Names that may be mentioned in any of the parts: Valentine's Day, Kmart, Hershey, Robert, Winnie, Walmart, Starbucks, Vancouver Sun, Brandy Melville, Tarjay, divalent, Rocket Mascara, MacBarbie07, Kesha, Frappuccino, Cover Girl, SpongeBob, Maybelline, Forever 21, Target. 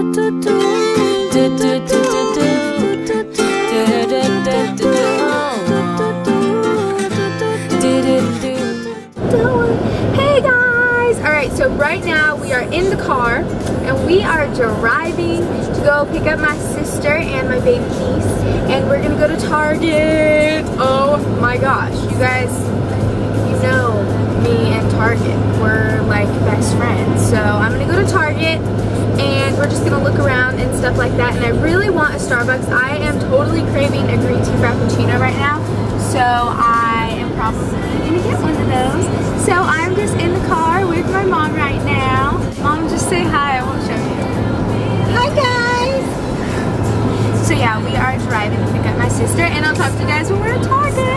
Hey guys! Alright, so right now we are in the car and we are driving to go pick up my sister and my baby niece, and we're gonna go to Target. Oh my gosh, you guys, you know me and Target, we're like best friends. So I'm gonna go to Target and we're just gonna look around and stuff like that, and I really want a Starbucks. I am totally craving a green tea frappuccino right now, so I am probably gonna get one of those. So I'm just in the car with my mom right now. Mom, just say hi, I won't show you. Hi guys! So yeah, we are driving to pick up my sister, and I'll talk to you guys when we're at Target!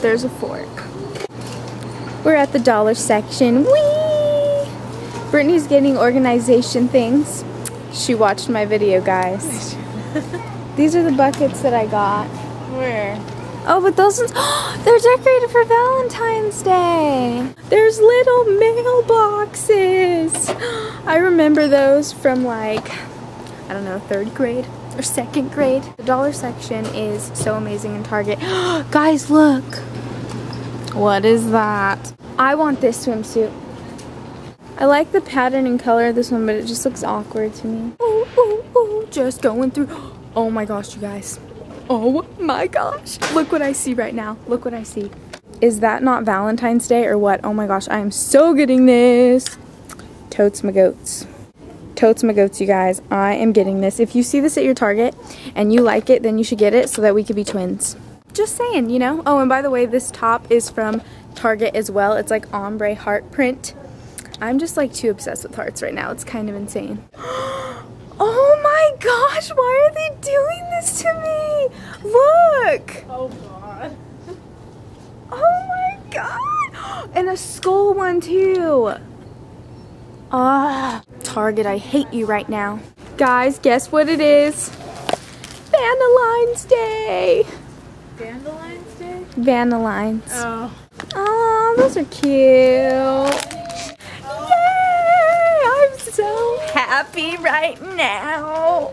There's a fork. We're at the dollar section. Whee! Brittany's getting organization things. She watched my video, guys. These are the buckets that I got. Where? Oh, but those ones, oh, they're decorated for Valentine's Day. There's little mailboxes. I remember those from like, I don't know, 3rd grade or 2nd grade. The dollar section is so amazing in Target. Guys, look. What is that? I want this swimsuit. I like the pattern and color of this one, but it just looks awkward to me. Ooh, ooh, ooh, just going through. Oh my gosh, you guys. Oh my gosh. Look what I see right now. Look what I see. Is that not Valentine's Day or what? Oh my gosh, I am so getting this. Totes my goats. Totes my goats, you guys. I am getting this. If you see this at your Target and you like it, then you should get it so that we could be twins. Just saying, you know. Oh, and by the way, this top is from Target as well. It's like ombre heart print. I'm just like too obsessed with hearts right now. It's kind of insane. Oh my gosh, why are they doing this to me? Look. Oh god. Oh my god. And a skull one too. Ah, Target, I hate you right now. Guys, guess what it is? Vandaline's Day. Vandaline's Day? Vandaline's. Oh. Oh, those are cute. Oh. Yay! I'm so happy right now.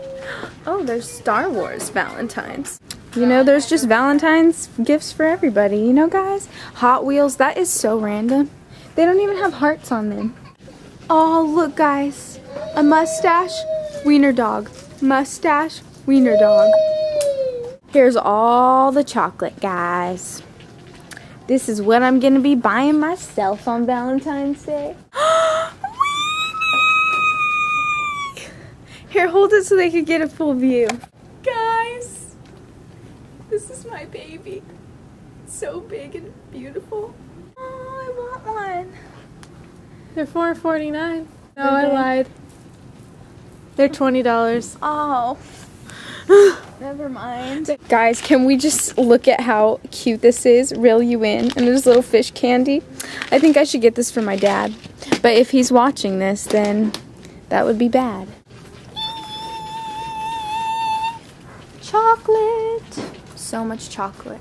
Oh, there's Star Wars Valentine's. You know, there's just Valentine's gifts for everybody. You know, guys? Hot Wheels, that is so random. They don't even have hearts on them. Oh, look, guys. A mustache, wiener dog. Mustache, wiener dog. Here's all the chocolate, guys. This is what I'm gonna be buying myself on Valentine's Day. Here, hold it so they could get a full view. Guys, this is my baby. It's so big and beautiful. Oh, I want one. They're $4.49. No, I lied. They're $20. Oh. Never mind. Guys, can we just look at how cute this is? Reel you in. And there's little fish candy. I think I should get this for my dad. But if he's watching this, then that would be bad. Chocolate. So much chocolate.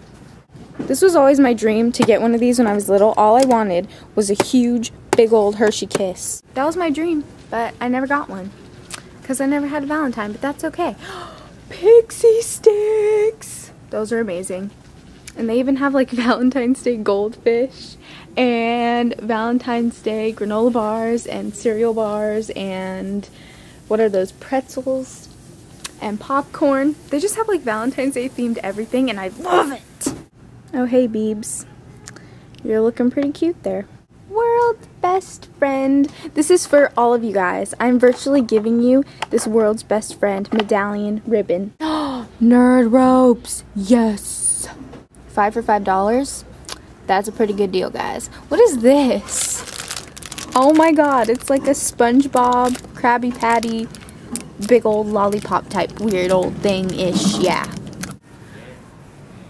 This was always my dream to get one of these when I was little. All I wanted was a huge, big old Hershey Kiss. That was my dream, but I never got one. Because I never had a Valentine, but that's okay. Pixie sticks! Those are amazing. And they even have like Valentine's Day goldfish and Valentine's Day granola bars and cereal bars and what are those, pretzels and popcorn. They just have like Valentine's Day themed everything and I love it. Oh, hey, Beebs. You're looking pretty cute there. World's best friend. This is for all of you guys. I'm virtually giving you this world's best friend medallion ribbon. Oh, nerd ropes. Yes. 5 for $5. That's a pretty good deal, guys. What is this? Oh my god, it's like a SpongeBob, Krabby Patty, big old lollipop type weird old thing-ish, yeah.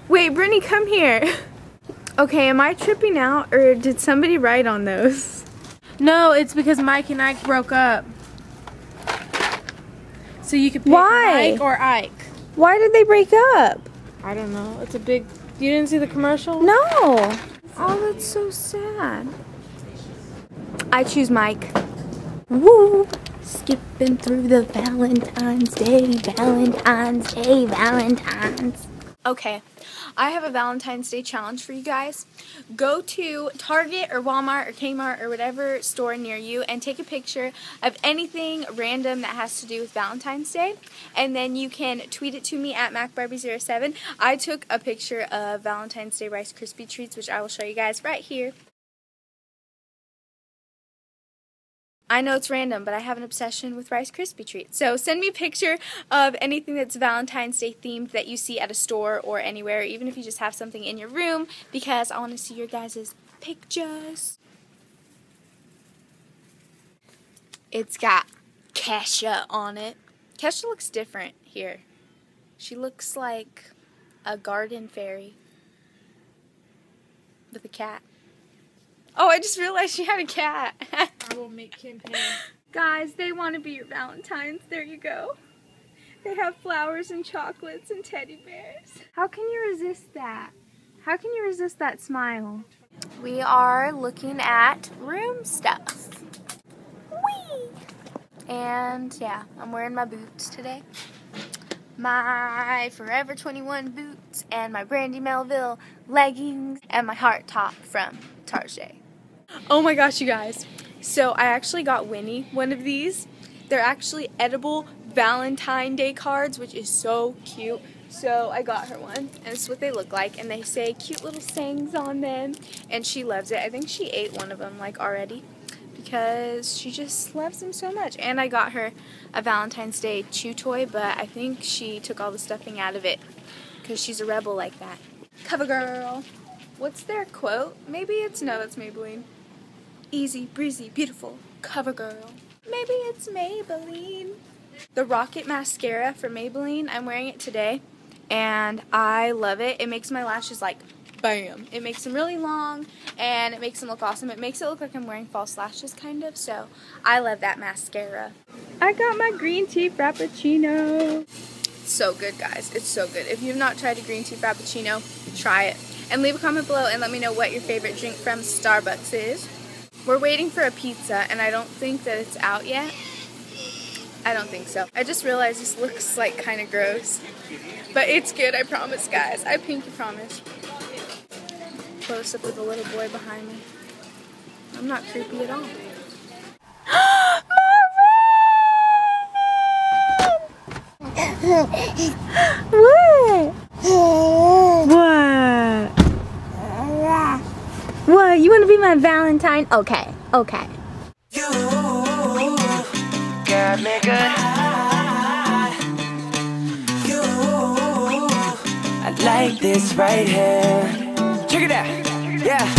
Wait, Brittany, come here. Okay, am I tripping out or did somebody write on those? No, it's because Mike and Ike broke up. So you could pick Mike or Ike. Why did they break up? I don't know. It's a big... You didn't see the commercial? No. Oh, that's so sad. I choose Mike. Woo! Skipping through the Valentine's Day, Valentine's Day, Valentine's. Okay, I have a Valentine's Day challenge for you guys. Go to Target or Walmart or Kmart or whatever store near you and take a picture of anything random that has to do with Valentine's Day. And then you can tweet it to me at MacBarbie07. I took a picture of Valentine's Day Rice Krispie Treats, which I will show you guys right here. I know it's random, but I have an obsession with Rice Krispie Treats. So send me a picture of anything that's Valentine's Day themed that you see at a store or anywhere, even if you just have something in your room, because I want to see your guys' pictures. It's got Kesha on it. Kesha looks different here. She looks like a garden fairy with a cat. Oh, I just realized she had a cat. I will make Kim pay. Guys, they want to be your Valentines. There you go. They have flowers and chocolates and teddy bears. How can you resist that? How can you resist that smile? We are looking at room stuff. Whee! And yeah, I'm wearing my boots today. My Forever 21 boots and my Brandy Melville leggings and my heart top from Tarjay. Oh my gosh, you guys. So I actually got Winnie one of these. They're actually edible Valentine's Day cards, which is so cute. So I got her one, and this is what they look like, and they say cute little sayings on them, and she loves it. I think she ate one of them like already because she just loves them so much. And I got her a Valentine's Day chew toy, but I think she took all the stuffing out of it because she's a rebel like that. Cover Girl. What's their quote? Maybe it's, no, that's Maybelline. Easy, breezy, beautiful, Cover Girl. Maybe it's Maybelline. The Rocket Mascara from Maybelline, I'm wearing it today, and I love it. It makes my lashes like, bam. It makes them really long, and it makes them look awesome. It makes it look like I'm wearing false lashes, kind of, so I love that mascara. I got my green tea frappuccino. So good, guys. It's so good. If you've not tried a green tea frappuccino, try it. And leave a comment below and let me know what your favorite drink from Starbucks is. We're waiting for a pizza, and I don't think that it's out yet. I don't think so. I just realized this looks like kind of gross. But it's good, I promise, guys. I pinky promise. Close up with a little boy behind me. I'm not creepy at all. What? What? What? You want to be my Valentine? Okay. Okay. You got me good. You, I like this right here. Check it out. Yeah.